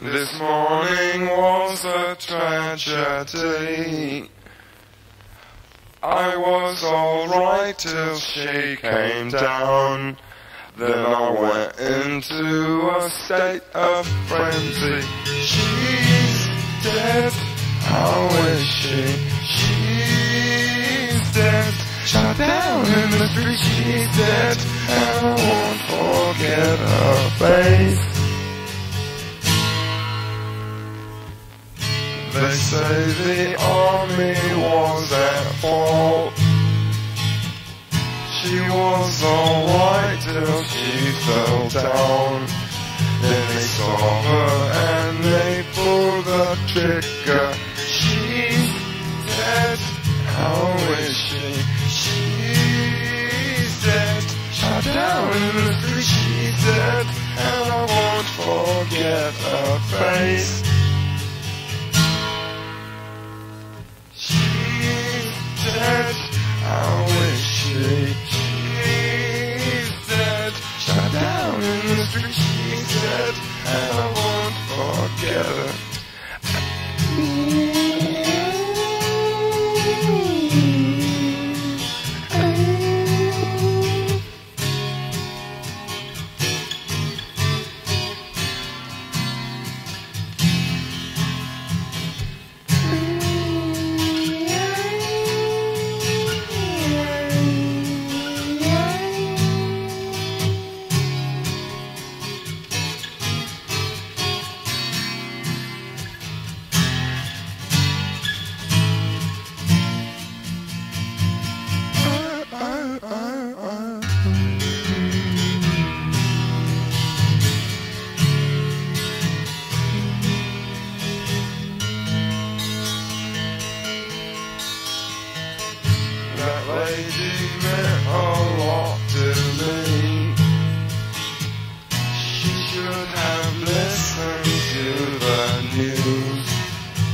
This morning was a tragedy. I was alright till she came down. Then I went into a state of frenzy. She's dead. How is she? She's dead. Shot down in the street. She's dead. And I won't forget her face. They say the army was at fault. She was alright till she fell down. Then they saw her and they pulled the trigger. She's dead. How is she? She's dead. Shot down in the street. She's dead. And I won't forget her face. How is she? She's dead. Shot down in the street. She's dead. And I won't forget her. Lady meant a lot to me. She should have listened to the news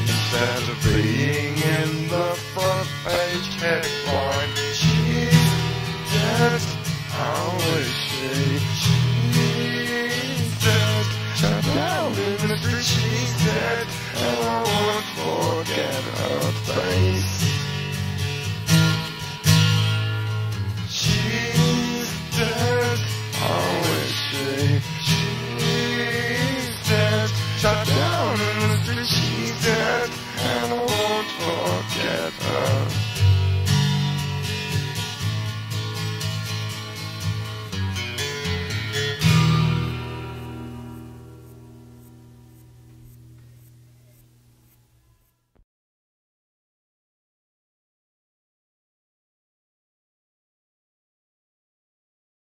instead of being in the front page headline. She's dead. How is she? She's dead. Shut down in the street. She's dead. And I won't forget her face. Shut down in the street, she's dead. And